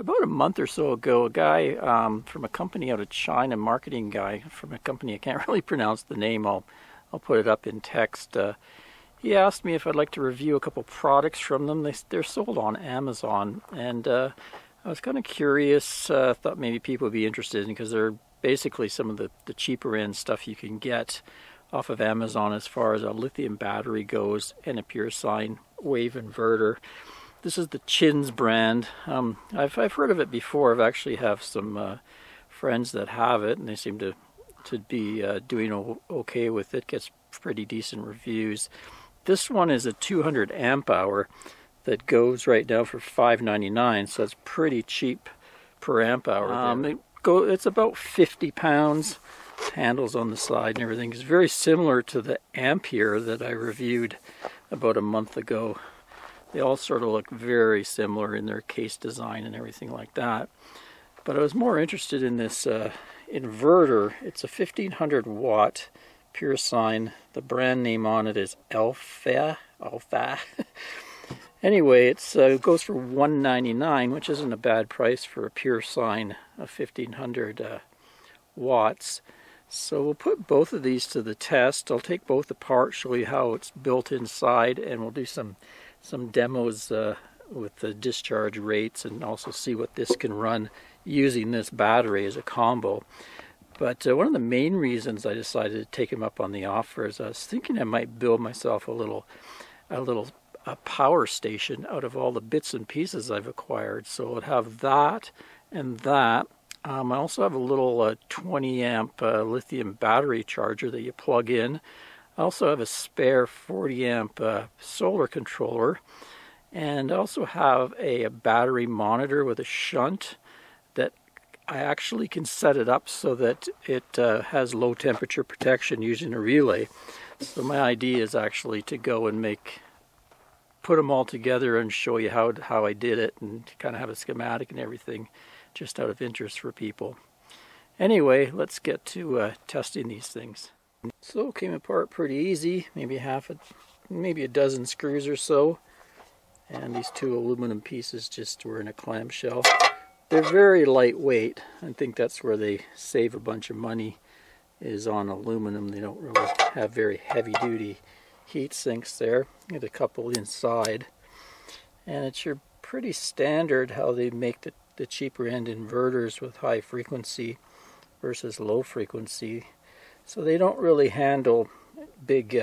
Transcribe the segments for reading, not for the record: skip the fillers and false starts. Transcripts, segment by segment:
About a month or so ago, a guy from a company out of China, marketing guy from a company, I can't really pronounce the name, I'll put it up in text. He asked me if I'd like to review a couple products from them. They're sold on Amazon, and I was kind of curious, thought maybe people would be interested in, because they're basically some of the cheaper end stuff you can get off of Amazon as far as a lithium battery goes and a pure sine wave inverter. This is the Chins brand. I've heard of it before. I've actually have some friends that have it, and they seem to be doing okay with it. Gets pretty decent reviews. This one is a 200 amp hour that goes right now for $5.99, so that's pretty cheap per amp hour. It's about 50 pounds. Handles on the side and everything. It's very similar to the Ampere that I reviewed about a month ago. They all sort of look very similar in their case design and everything like that. But I was more interested in this inverter. It's a 1500 watt pure sine. The brand name on it is ALFFFAA. Anyway, it goes for $1.99, which isn't a bad price for a pure sine of 1500 watts. So we'll put both of these to the test. I'll take both apart, show you how it's built inside, and we'll do some demos with the discharge rates, and also see what this can run using this battery as a combo. But one of the main reasons I decided to take them up on the offer is I was thinking I might build myself a power station out of all the bits and pieces I've acquired. So I'd have that and that. I also have a little 20 amp lithium battery charger that you plug in. I also have a spare 40 amp solar controller, and I also have a battery monitor with a shunt that I actually can set it up so that it has low temperature protection using a relay. So my idea is actually to go and put them all together and show you how I did it, and kind of have a schematic and everything, just out of interest for people. Anyway, let's get to testing these things. So it came apart pretty easy, maybe a dozen screws or so, and these two aluminum pieces just were in a clamshell. They're very lightweight. I think that's where they save a bunch of money, is on aluminum. They don't really have very heavy duty heat sinks there. Get a couple inside, and it's your pretty standard how they make the cheaper end inverters with high frequency versus low frequency. So they don't really handle big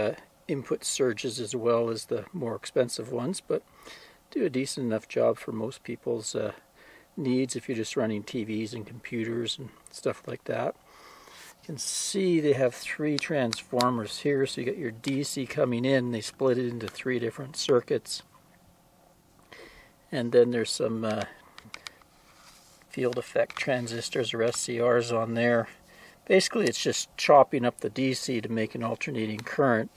input surges as well as the more expensive ones, but do a decent enough job for most people's needs if you're just running TVs and computers and stuff like that. You can see they have three transformers here, so you got your DC coming in. They split it into three different circuits, and then there's some field effect transistors or SCRs on there. Basically it's just chopping up the DC to make an alternating current,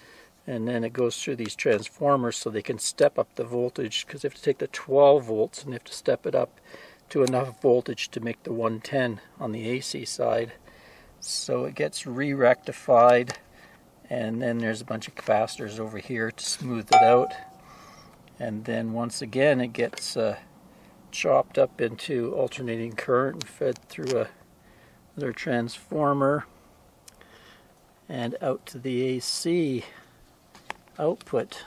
and then it goes through these transformers so they can step up the voltage, because they have to take the 12 volts and they have to step it up to enough voltage to make the 110 on the AC side. So it gets re-rectified, and then there's a bunch of capacitors over here to smooth it out, and then once again it gets chopped up into alternating current and fed through another transformer and out to the AC output.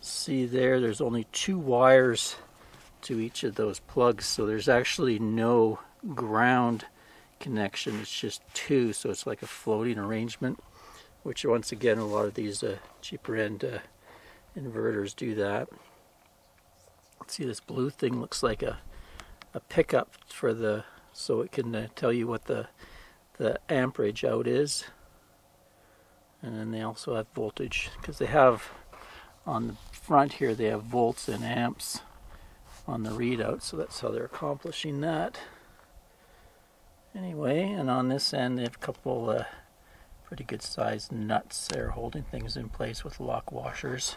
See there's only two wires to each of those plugs, so there's actually no ground connection. It's just two, so it's like a floating arrangement, which once again a lot of these cheaper end inverters do that. See, this blue thing looks like a pickup for so it can tell you what the amperage out is. And then they also have voltage, because they have on the front here they have volts and amps on the readout, so that's how they're accomplishing that. Anyway, and on this end they have a couple pretty good sized nuts there holding things in place with lock washers,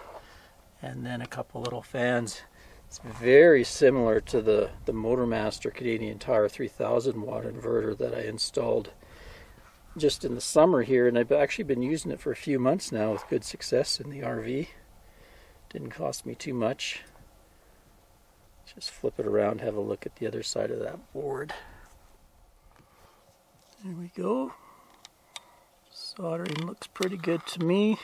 and then a couple little fans. It's very similar to the MotorMaster Canadian Tire 3000 watt inverter that I installed just in the summer here, and I've actually been using it for a few months now with good success in the RV. Didn't cost me too much. Just flip it around, have a look at the other side of that board. There we go. Soldering looks pretty good to me.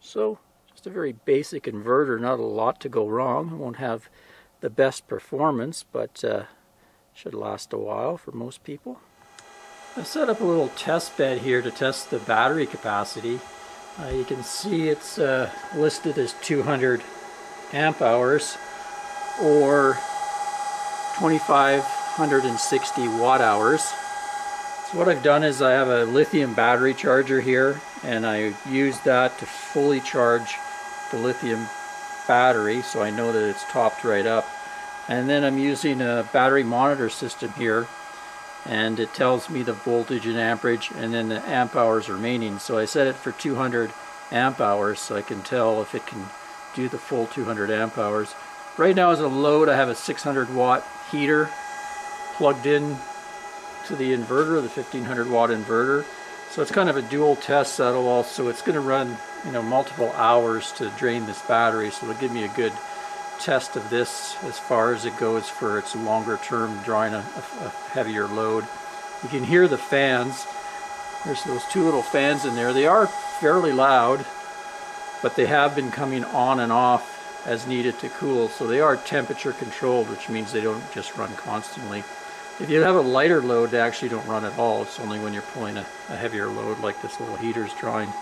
So, just a very basic inverter, not a lot to go wrong. It won't have the best performance, but should last a while for most people. I've set up a little test bed here to test the battery capacity. You can see it's listed as 200 amp hours or 2,560 watt hours. So what I've done is I have a lithium battery charger here, and I use that to fully charge the lithium battery, so I know that it's topped right up. And then I'm using a battery monitor system here, and it tells me the voltage and amperage and then the amp hours remaining. So I set it for 200 amp hours so I can tell if it can do the full 200 amp hours. Right now as a load I have a 600 watt heater plugged in to the inverter, the 1500 watt inverter. So it's kind of a dual test settle also. It's going to run, you know, multiple hours to drain this battery, so it'll give me a good test of this as far as it goes for its longer term drawing a heavier load. You can hear the fans. There's those two little fans in there. They are fairly loud, but they have been coming on and off as needed to cool, so they are temperature controlled, which means they don't just run constantly. If you have a lighter load, they actually don't run at all. It's only when you're pulling a heavier load like this little heater's drawing.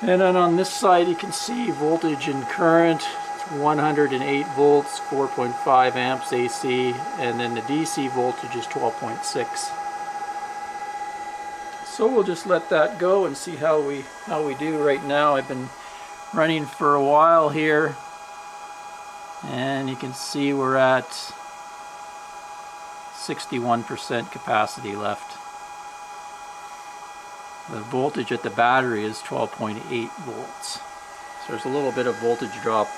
And then on this side you can see voltage and current. 108 volts, 4.5 amps AC, and then the DC voltage is 12.6. So we'll just let that go and see how we do. Right now I've been running for a while here, and you can see we're at 61% capacity left. The voltage at the battery is 12.8 volts. So there's a little bit of voltage drop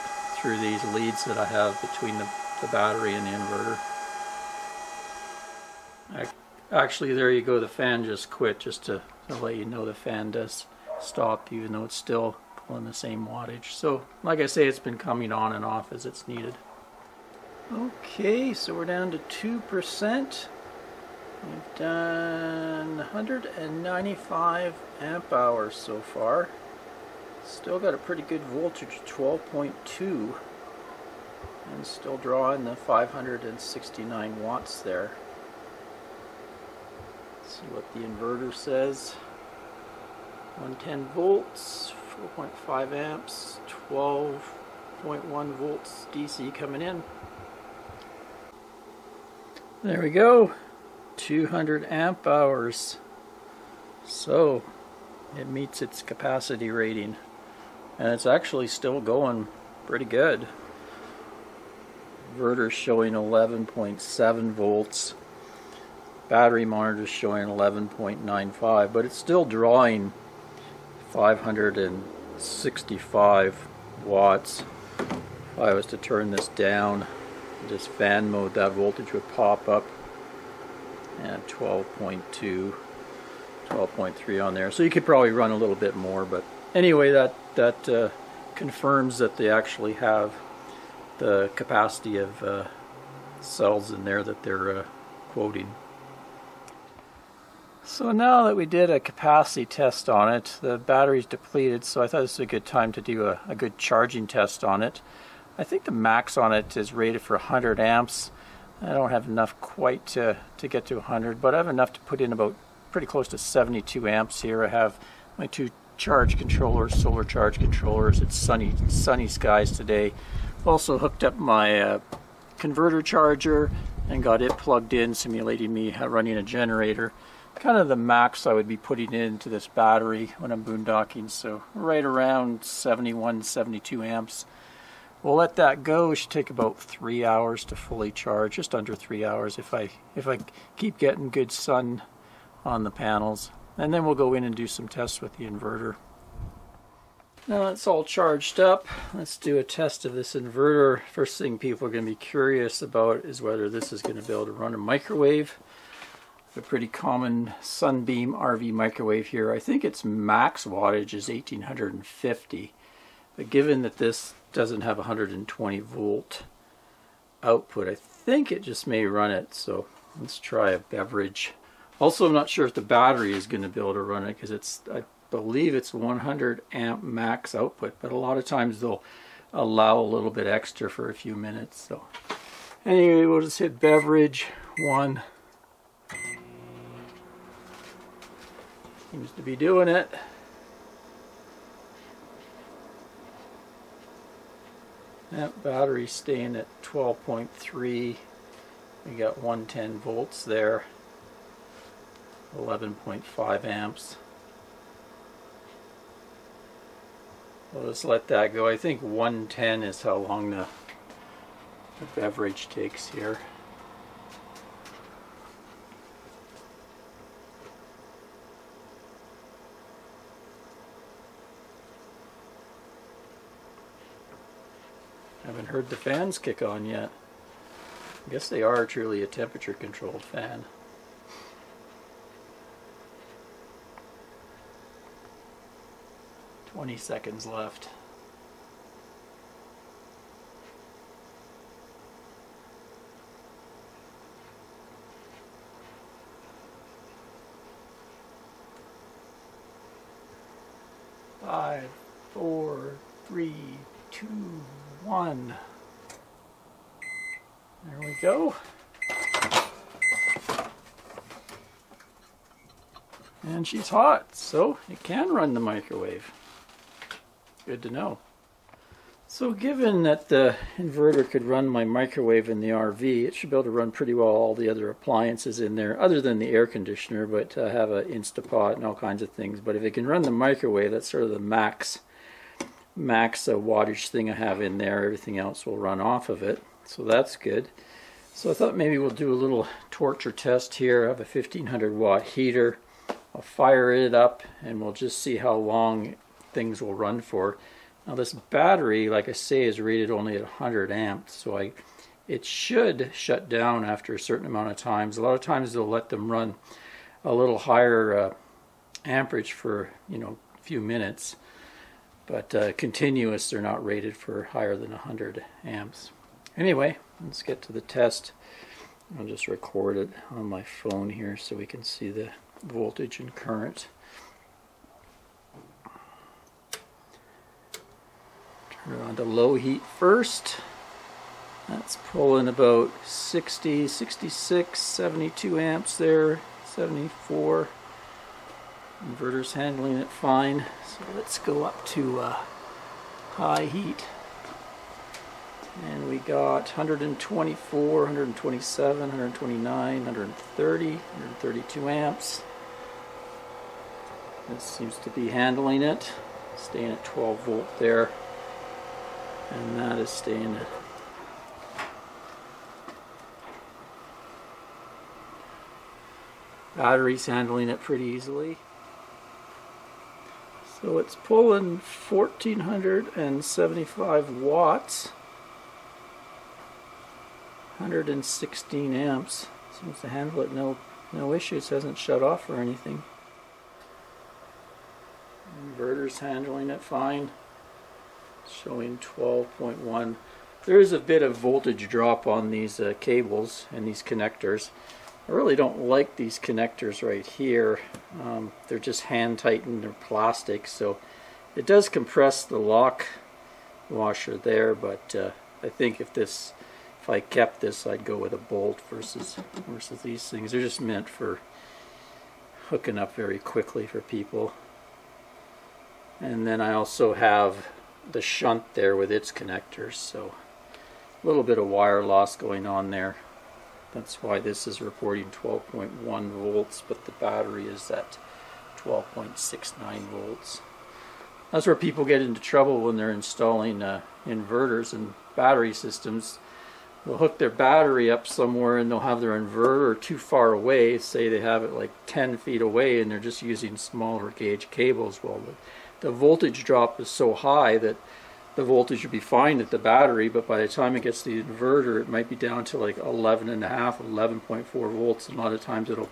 through these leads that I have between the battery and the inverter. Actually, there you go, the fan just quit, just to let you know the fan does stop even though it's still pulling the same wattage. So like I say, it's been coming on and off as it's needed. Okay, so we're down to 2%. We've done 195 amp hours so far. Still got a pretty good voltage, 12.2, and still drawing the 569 watts there. Let's see what the inverter says. 110 volts, 4.5 amps, 12.1 volts DC coming in. There we go, 200 amp hours. So it meets its capacity rating. And it's actually still going pretty good. Inverter showing 11.7 volts. Battery monitor showing 11.95, but it's still drawing 565 watts. If I was to turn this down, just fan mode, that voltage would pop up at 12.2, 12.3 on there. So you could probably run a little bit more, but anyway, that confirms that they actually have the capacity of cells in there that they're quoting. So now that we did a capacity test on it, the battery's depleted, so I thought this was a good time to do a good charging test on it. I think the max on it is rated for 100 amps. I don't have enough quite to get to 100, but I have enough to put in about pretty close to 72 amps here. I have my two charge controllers, solar charge controllers. It's sunny skies today. Also hooked up my converter charger and got it plugged in, simulating me running a generator. Kind of the max I would be putting into this battery when I'm boondocking, so right around 71, 72 amps. We'll let that go. It should take about 3 hours to fully charge, just under 3 hours if I keep getting good sun on the panels. And then we'll go in and do some tests with the inverter. Now it's all charged up. Let's do a test of this inverter. First thing people are going to be curious about is whether this is going to be able to run a microwave. A pretty common Sunbeam RV microwave here. I think its max wattage is 1850. But given that this doesn't have 120 volt output. I think it just may run it, so let's try a beverage. Also, I'm not sure if the battery is going to be able to run it, because it's, I believe it's 100 amp max output, but a lot of times they'll allow a little bit extra for a few minutes. So anyway, we'll just hit beverage 1. Seems to be doing it. That battery's staying at 12.3. We got 110 volts there, 11.5 amps. We'll just let that go. I think 110 is how long the beverage takes here. Haven't heard the fans kick on yet. I guess they are truly a temperature controlled fan. Twenty seconds left. Five, four, three, two, one. There we go. And she's hot, so it can run the microwave. Good to know. So given that the inverter could run my microwave in the RV, it should be able to run pretty well all the other appliances in there, other than the air conditioner, but I have an InstaPot and all kinds of things. But if it can run the microwave, that's sort of the max wattage thing I have in there. Everything else will run off of it. So that's good. So I thought maybe we'll do a little torture test here. I have a 1500 watt heater. I'll fire it up and we'll just see how long things will run for. Now this battery, like I say, is rated only at 100 amps, so it should shut down after a certain amount of times. A lot of times they'll let them run a little higher amperage for, you know, a few minutes, but continuous they're not rated for higher than 100 amps. Anyway, let's get to the test. I'll just record it on my phone here so we can see the voltage and current. Turn it on to low heat first. That's pulling about 60, 66, 72 amps there, 74. Inverter's handling it fine. So let's go up to high heat. And we got 124, 127, 129, 130, 132 amps. This seems to be handling it. Staying at 12 volt there. And that is staying at 12. Battery's handling it pretty easily. So it's pulling 1475 watts. 116 amps. Seems to handle it no issues. Hasn't shut off or anything. Inverter's handling it fine. Showing 12.1. There is a bit of voltage drop on these cables and these connectors. I really don't like these connectors right here. They're just hand tightened. They're plastic, so it does compress the lock washer there. But I think if I kept this, I'd go with a bolt versus these things. They're just meant for hooking up very quickly for people. And then I also have the shunt there with its connectors, so a little bit of wire loss going on there. That's why this is reporting 12.1 volts, but the battery is at 12.69 volts. That's where people get into trouble when they're installing inverters and battery systems. They'll hook their battery up somewhere and they'll have their inverter too far away. Say they have it like 10 feet away and they're just using smaller gauge cables. Well, the voltage drop is so high that the voltage would be fine at the battery, but by the time it gets to the inverter, it might be down to like 11.5, 11.4 volts. And a lot of times it'll,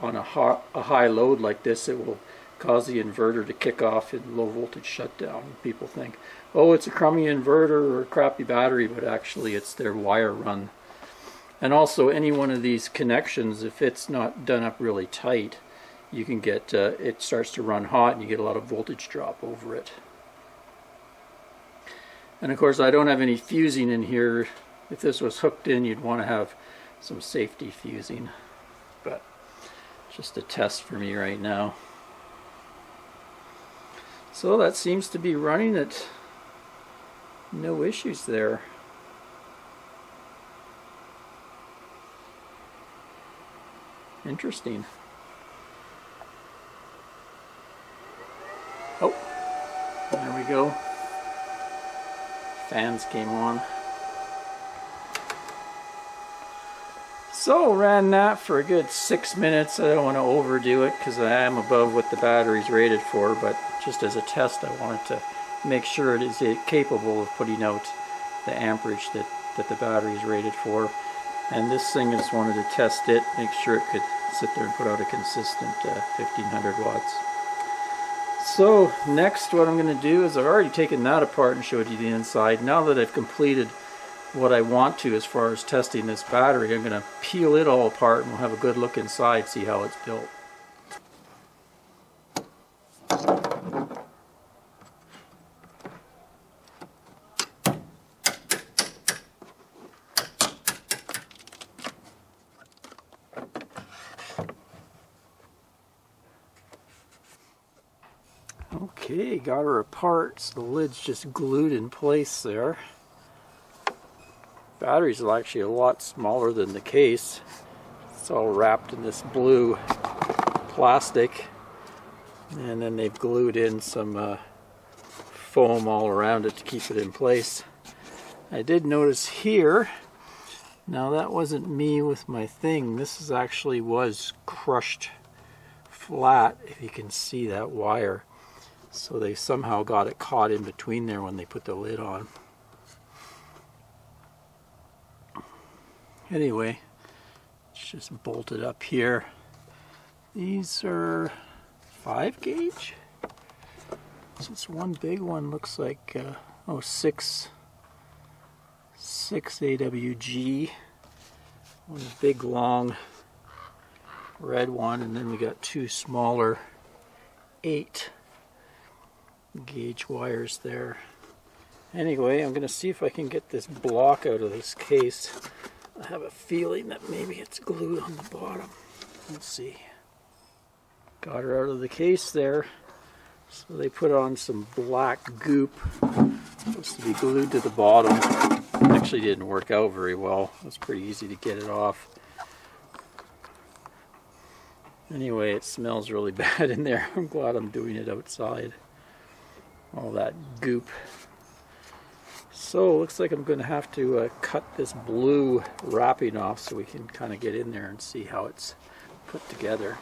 on a high load like this, it will cause the inverter to kick off in low voltage shutdown. People think, oh, it's a crummy inverter or a crappy battery, but actually it's their wire run. And also, any one of these connections, if it's not done up really tight, you can get, it starts to run hot and you get a lot of voltage drop over it. And of course, I don't have any fusing in here. If this was hooked in, you'd want to have some safety fusing, but just a test for me right now. So that seems to be running it. No issues there. Interesting. Oh, there we go. Fans came on. So ran that for a good 6 minutes. I don't want to overdo it because I am above what the battery's rated for, but just as a test I wanted to make sure it is capable of putting out the amperage that the battery's rated for. And this thing, I just wanted to test it, make sure it could sit there and put out a consistent 1500 watts. So next what I'm going to do is, I've already taken that apart and showed you the inside. Now that I've completed what I want to as far as testing this battery, I'm going to peel it all apart and we'll have a good look inside, see how it's built. Okay, got her apart, so the lid's just glued in place there. Batteries are actually a lot smaller than the case. It's all wrapped in this blue plastic, and then they've glued in some foam all around it to keep it in place. I did notice here, now that wasn't me with my thing, this is actually was crushed flat, if you can see that wire. So they somehow got it caught in between there when they put the lid on. Anyway, it's just bolted up here. These are 5 gauge. Just one big one looks like oh, 6 AWG. One big long red one, and then we got two smaller 8 gauge wires there. Anyway, I'm gonna see if I can get this block out of this case. I have a feeling that maybe it's glued on the bottom. Let's see. Got her out of the case there. So they put on some black goop. It's supposed to be glued to the bottom. It actually didn't work out very well. It was pretty easy to get it off. Anyway, it smells really bad in there. I'm glad I'm doing it outside. All that goop. So looks like I'm going to have to cut this blue wrapping off so we can kind of get in there and see how it's put together.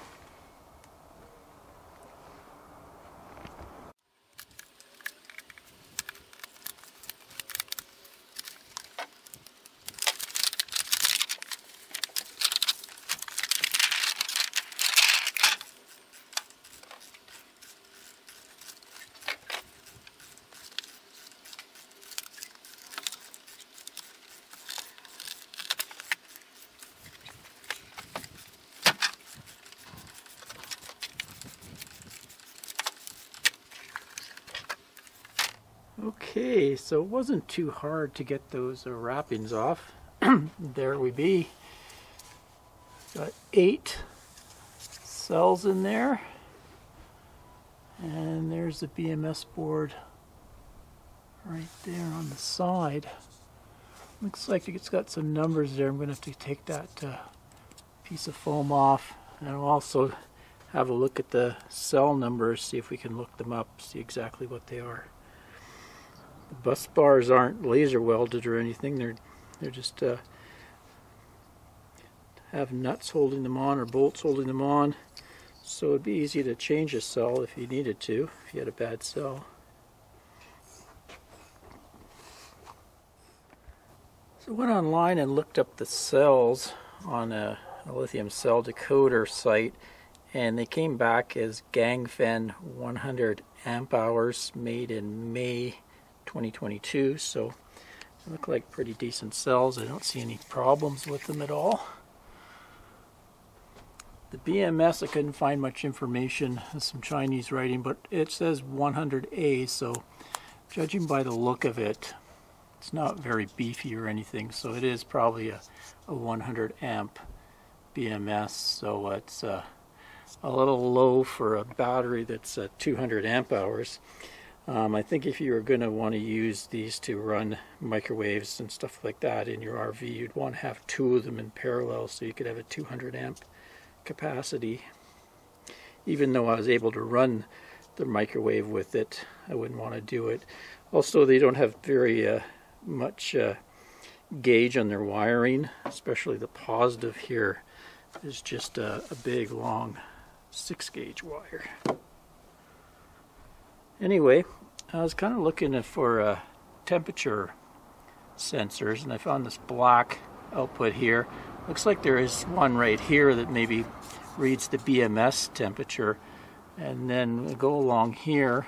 Okay, so it wasn't too hard to get those wrappings off. There we be. Got 8 cells in there. And there's the BMS board right there on the side. Looks like it's got some numbers there. I'm going to have to take that piece of foam off. And I'll also have a look at the cell numbers, see if we can look them up, see exactly what they are. The bus bars aren't laser welded or anything, they're just have nuts holding them on or bolts holding them on, so it'd be easy to change a cell if you needed to, if you had a bad cell. So I went online and looked up the cells on a lithium cell decoder site, and they came back as Ganfeng 100 amp hours, made in May 2022. So they look like pretty decent cells. I don't see any problems with them at all. The BMS, I couldn't find much information. There's some Chinese writing, but it says 100A, so judging by the look of it, it's not very beefy or anything, so it is probably a 100 amp BMS, so it's a little low for a battery that's 200 amp hours. I think if you were going to want to use these to run microwaves and stuff like that in your RV, you'd want to have two of them in parallel so you could have a 200 amp capacity. Even though I was able to run the microwave with it, I wouldn't want to do it. Also, they don't have very much gauge on their wiring, especially the positive here is just a big long 6-gauge wire. Anyway, I was kind of looking for temperature sensors, and I found this black output here. Looks like there is one right here that maybe reads the BMS temperature, and then we'll go along here,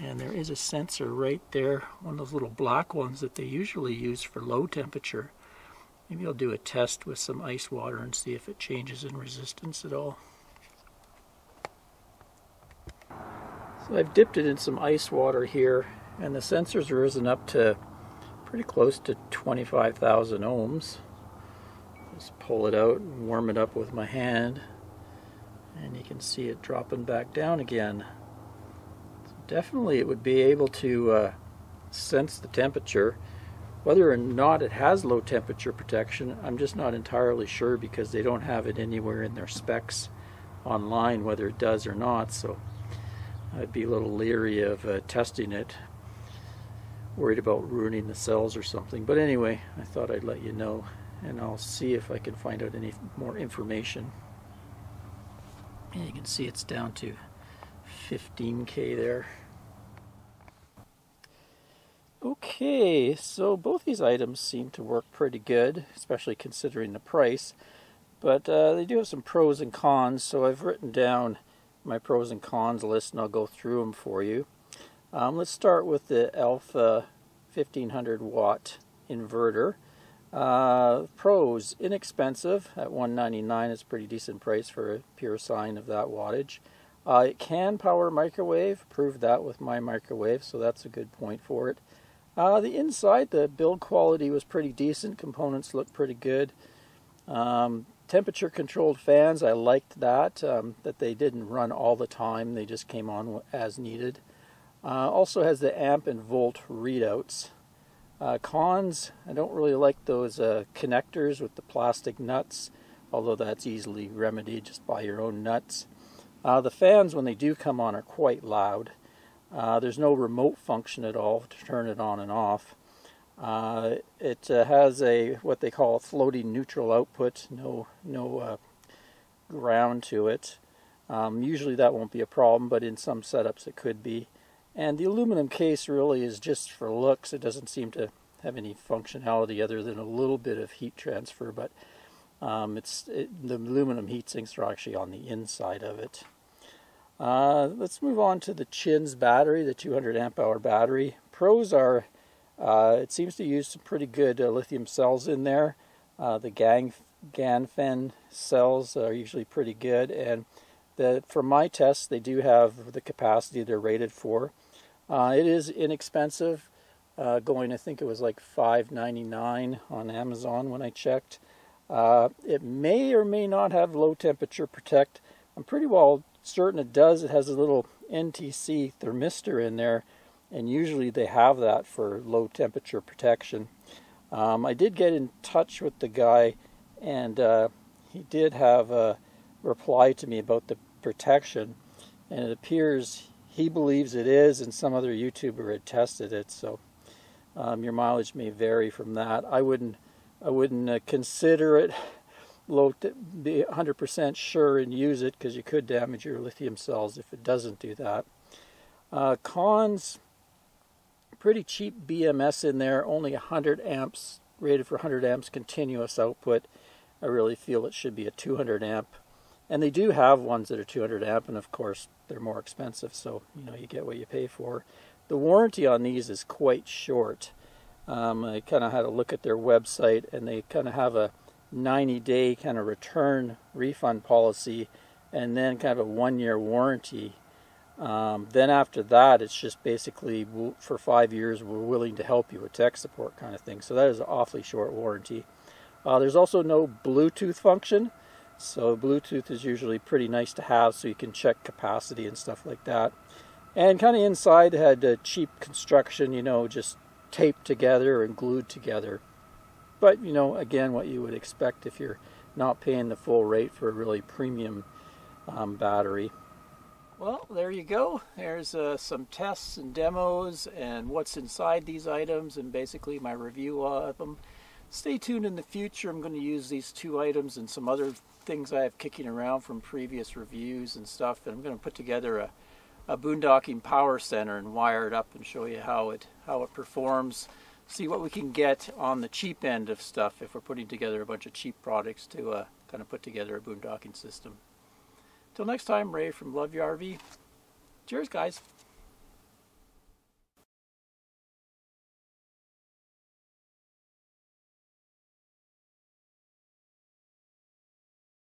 and there is a sensor right there, one of those little black ones that they usually use for low temperature. Maybe I'll do a test with some ice water and see if it changes in resistance at all. So I've dipped it in some ice water here, and the sensor's risen up to pretty close to 25,000 ohms. Just pull it out and warm it up with my hand, and you can see it dropping back down again. So definitely it would be able to sense the temperature. Whether or not it has low temperature protection, I'm just not entirely sure, because they don't have it anywhere in their specs online whether it does or not, so I'd be a little leery of testing it, worried about ruining the cells or something. But anyway, I thought I'd let you know, and I'll see if I can find out any more information. And you can see it's down to 15K there. Okay, so both these items seem to work pretty good, especially considering the price, but they do have some pros and cons, so I've written down my pros and cons list, and I'll go through them for you. Let's start with the ALFFAA 1500 watt inverter. Pros: inexpensive at $199. It's a pretty decent price for a pure sine of that wattage. It can power a microwave, proved that with my microwave, so that's a good point for it. The inside, the build quality was pretty decent, components look pretty good. Temperature controlled fans, I liked that, that they didn't run all the time, they just came on as needed. Also has the amp and volt readouts. Cons, I don't really like those connectors with the plastic nuts, although that's easily remedied, just buy your own nuts. The fans, when they do come on, are quite loud. There's no remote function at all to turn it on and off. It has a what they call a floating neutral output, no ground to it. Usually that won't be a problem, but in some setups it could be. And the aluminum case really is just for looks. It doesn't seem to have any functionality other than a little bit of heat transfer, but the aluminum heat sinks are actually on the inside of it. Let's move on to the Chins battery, the 200 amp hour battery. Pros are, it seems to use some pretty good lithium cells in there. The Ganfeng cells are usually pretty good, and for my tests they do have the capacity they're rated for. It is inexpensive, going, I think it was like $5.99 on Amazon when I checked. It may or may not have low temperature protect. I'm pretty well certain it does. It has a little NTC thermistor in there, and usually they have that for low temperature protection. I did get in touch with the guy, and he did have a reply to me about the protection, and it appears he believes it is, and some other YouTuber had tested it, so your mileage may vary from that. I wouldn't consider it low to be 100% sure and use it, because you could damage your lithium cells if it doesn't do that. Cons, pretty cheap BMS in there, only 100 amps, rated for 100 amps continuous output. I really feel it should be a 200 amp And they do have ones that are 200 amp, and of course they're more expensive, so you know, you get what you pay for. The warranty on these is quite short. I kind of had a look at their website, and they kind of have a 90-day kind of return refund policy, and then kind of a one-year warranty. Then after that, it's just basically for 5 years, we're willing to help you with tech support kind of thing. So that is an awfully short warranty. There's also no Bluetooth function. So Bluetooth is usually pretty nice to have, so you can check capacity and stuff like that. And kind of inside had a cheap construction, you know, just taped together and glued together. But, you know, again, what you would expect if you're not paying the full rate for a really premium battery. Well, there you go. There's some tests and demos and what's inside these items, and basically my review of them. Stay tuned in the future. I'm going to use these two items and some other things I have kicking around from previous reviews and stuff. And I'm going to put together a boondocking power center and wire it up and show you how it performs. See what we can get on the cheap end of stuff if we're putting together a bunch of cheap products to kind of put together a boondocking system. Till next time, Ray from Love Your RV. Cheers, guys.